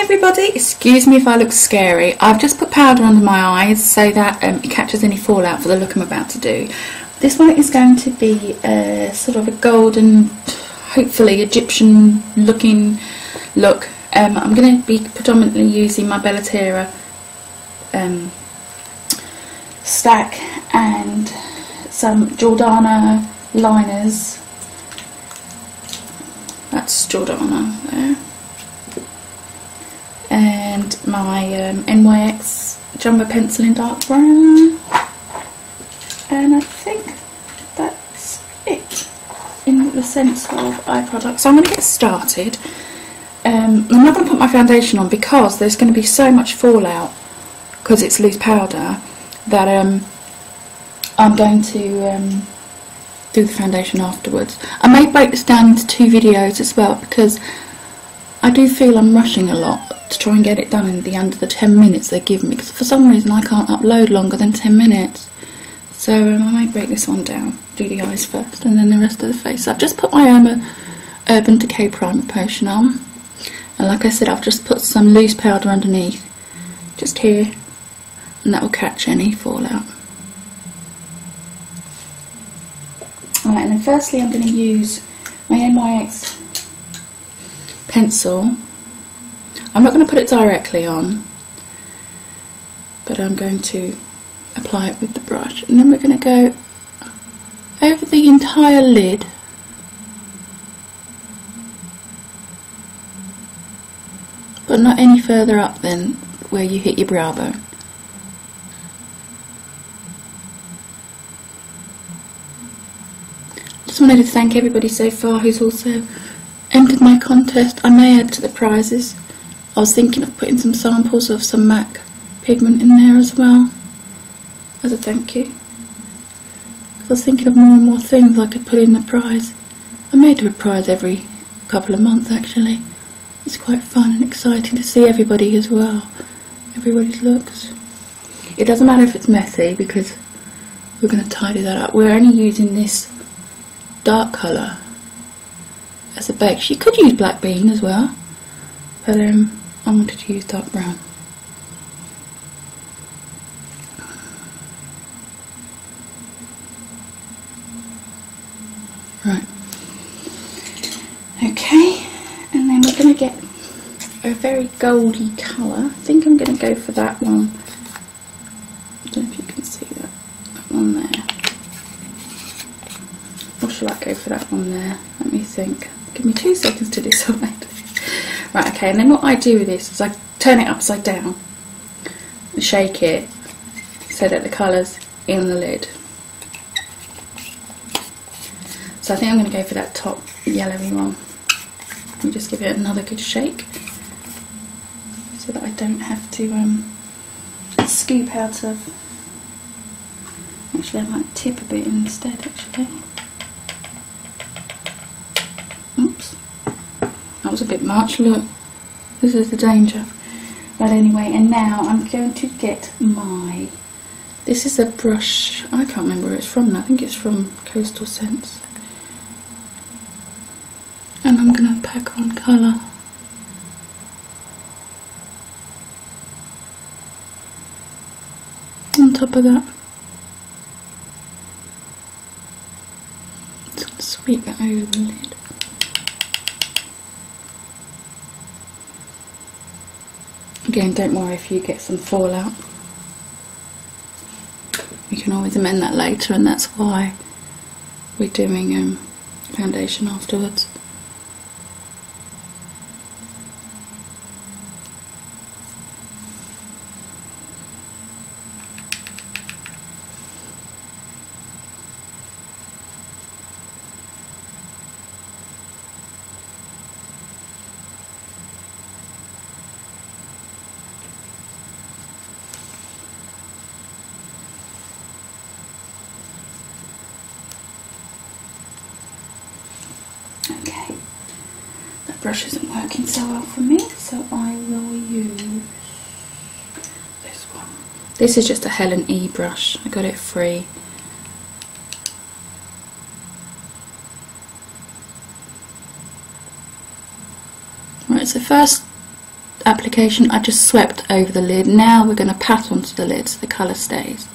Hi everybody, excuse me if I look scary. I've just put powder under my eyes so that it catches any fallout for the look I'm about to do. This one is going to be sort of a golden, hopefully Egyptian looking look. I'm going to be predominantly using my Bella Terra stack and some Jordana liners. That's Jordana there. And my NYX Jumbo Pencil in Dark Brown. And I think that's it in the sense of eye products. So I'm going to get started. I'm not going to put my foundation on because there's going to be so much fallout because it's loose powder that I'm going to do the foundation afterwards. I may break this down into two videos as well because I do feel I'm rushing a lot to try and get it done in the under the 10 minutes they give me, because for some reason I can't upload longer than 10 minutes. So I may break this one down, do the eyes first and then the rest of the face. So I've just put my Urban Decay Primer Potion on, and like I said, I've just put some loose powder underneath, just here, and that will catch any fallout. Alright, and then firstly I'm going to use my NYX pencil. I'm not going to put it directly on, but I'm going to apply it with the brush, and then we're going to go over the entire lid, but not any further up than where you hit your brow bone. Just wanted to thank everybody so far who's also entered my contest. I may add to the prizes. I was thinking of putting some samples of some MAC pigment in there as well, as a thank you. I was thinking of more and more things I could put in the prize. I may do a prize every couple of months actually. It's quite fun and exciting to see everybody as well, everybody's looks. It doesn't matter if it's messy because we're going to tidy that up. We're only using this dark colour as a base. You could use black bean as well, but I wanted to use dark brown. Right, okay, and then we're going to get a very goldy colour. I think I'm going to go for that one. I don't know if you can see that one there. Or shall I go for that one there? Let me think. Give me 2 seconds to decide. Right, okay, and then what I do with this is I turn it upside down and shake it so that the colour's in the lid. So I think I'm going to go for that top yellowy one. Let me just give it another good shake so that I don't have to scoop out of... Actually, I might tip a bit instead, actually. Oops. That was a bit much, look. This is the danger. But anyway, and now I'm going to get my... This is a brush, I can't remember where it's from now. I think it's from Coastal Scents. And I'm going to pack on colour. On top of that. Just going to sweep that over the lid. Again, don't worry if you get some fallout. You can always amend that later, and that's why we're doing foundation afterwards. Okay, that brush isn't working so well for me, so I will use this one. This is just a Helen E brush, I got it free. Right, so first application, I just swept over the lid. Now we're going to pat onto the lid so the colour stays.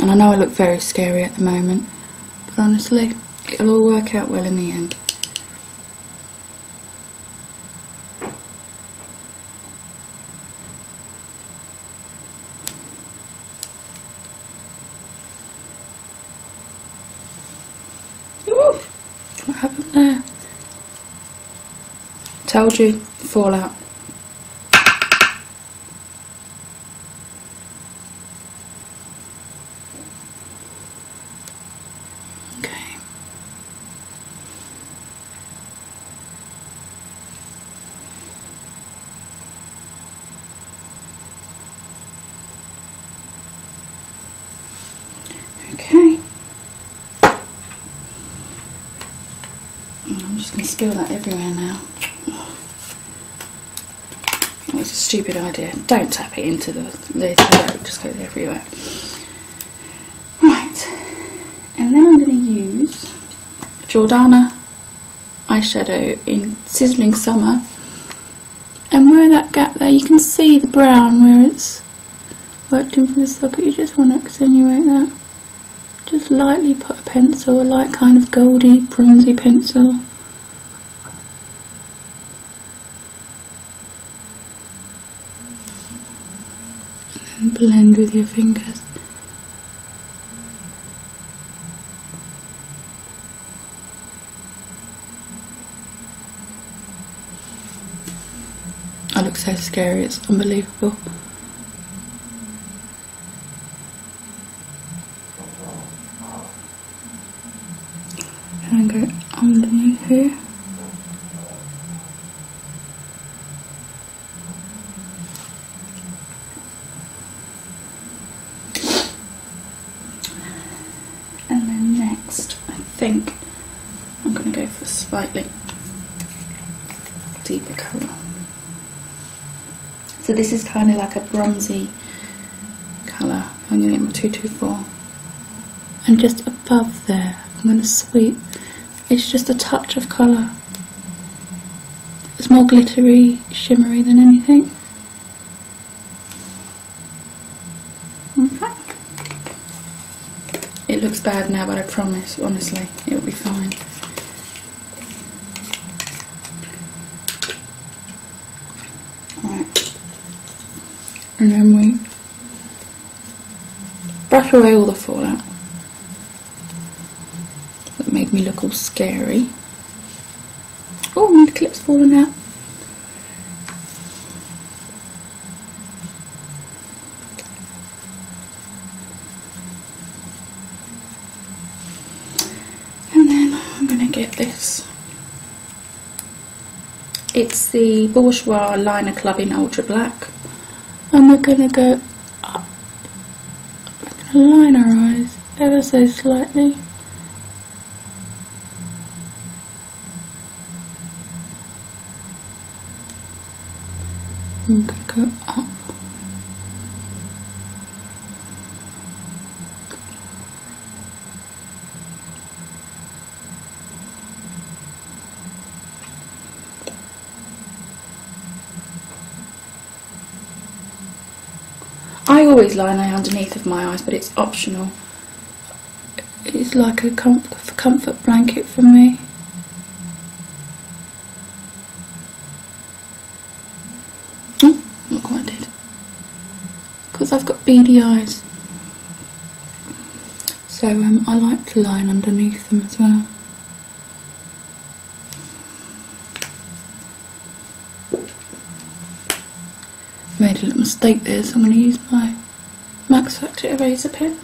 And I know I look very scary at the moment, but honestly, it'll all work out well in the end. Told you, fallout. Okay. Okay. I'm just going to spill that everywhere now. It's a stupid idea. Don't tap it into the lid, it just goes everywhere. Right, and then I'm going to use Jordana eyeshadow in Sizzling Summer. And where that gap there, you can see the brown where it's worked into the socket. You just want to accentuate that. Just lightly put a pencil, a light kind of goldy, bronzy pencil. Blend with your fingers. I look so scary, it's unbelievable. And go underneath here. Slightly deeper colour. So this is kind of like a bronzy colour. I'm going to get my 224. And just above there, I'm going to sweep. It's just a touch of colour. It's more glittery, shimmery than anything. Okay. It looks bad now, but I promise, honestly, it'll be fine. And then we brush away all the fallout that made me look all scary. Oh, my clip's falling out. And then I'm going to get this. It's the Bourjois Liner Club in Ultra Black. And we're going to go up. We're going to line our eyes ever so slightly. I'm going to go up. I always line eye underneath of my eyes, but it's optional. It's like a comfort blanket for me. Oh, not quite did. Because I've got beady eyes. So I like to line underneath them as well. Made a little mistake there, so I'm going to use my Max Factor eraser pen.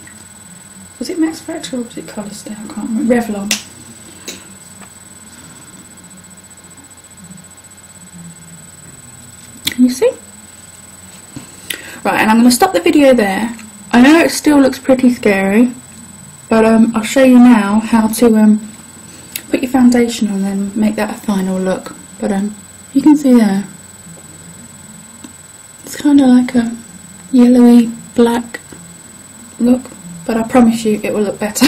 Was it Max Factor or was it Colour Stay? I can't remember. Revlon. Can you see? Right, and I'm going to stop the video there. I know it still looks pretty scary, but I'll show you now how to put your foundation on and make that a final look. But you can see there. It's kind of like a yellowy black look, but I promise you it will look better.